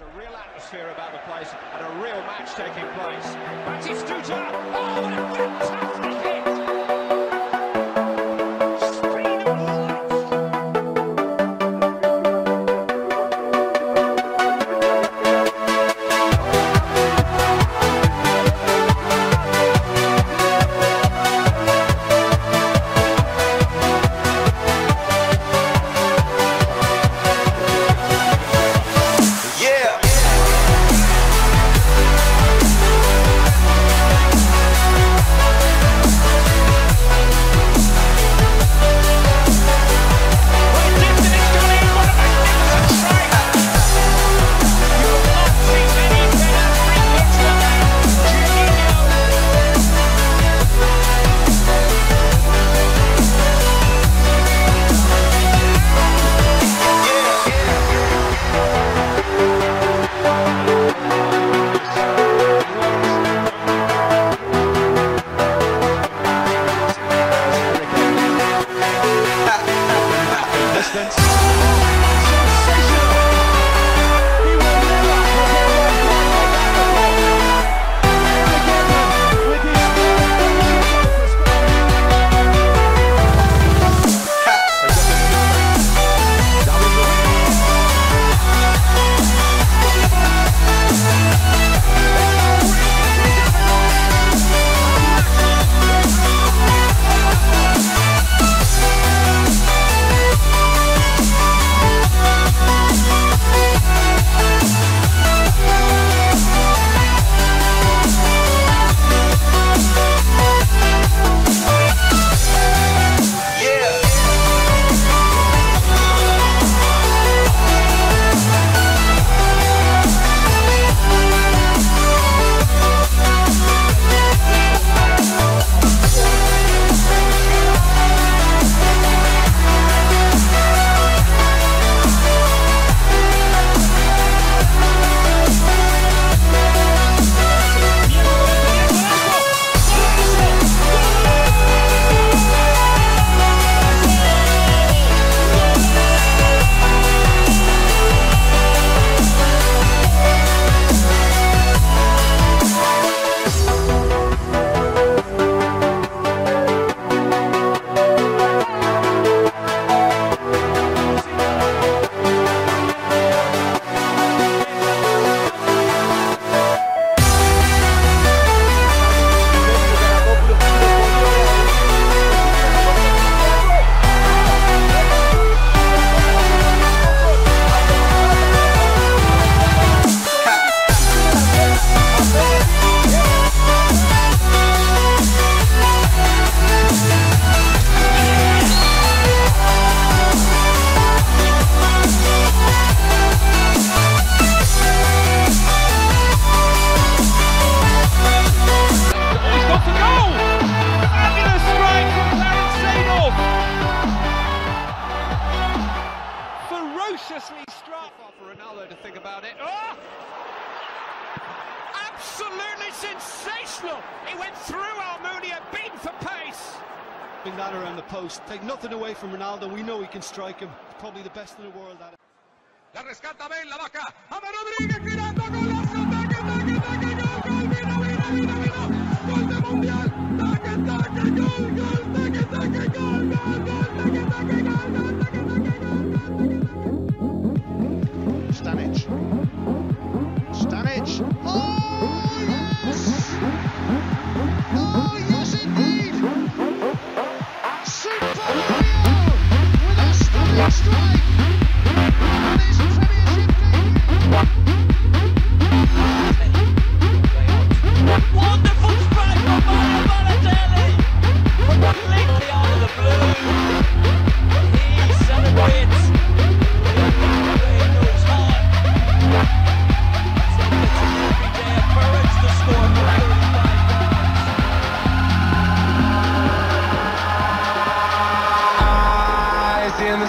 There's a real atmosphere about the place and a real match taking place. Basti Stuca! Oh, what a fantastic hit! Speed of struck for Ronaldo to think about it. Oh! Absolutely sensational! He went through Almunia, beaten for pace. Bring that around the post. Take nothing away from Ronaldo. We know he can strike him. Probably the best in the world at it. La rescata Ben, la vaca. Ama Rodríguez, mirando, golazo, taca, taca, taca, gol, gol, vino, vino, vino, vino. Gol de Mundial. Taca, taca, gol, gol, taca, taca, gol, gol, gol, taca, taca, gol, gol, taca, taca, gol, gol, taca, taca. Stanic. Oh, yes! Oh, yes, indeed! Super Mario with a stunning strike! And his Premiership debut! Wonderful strike from Mario Balotelli! Completely out of the blue! He celebrates! In the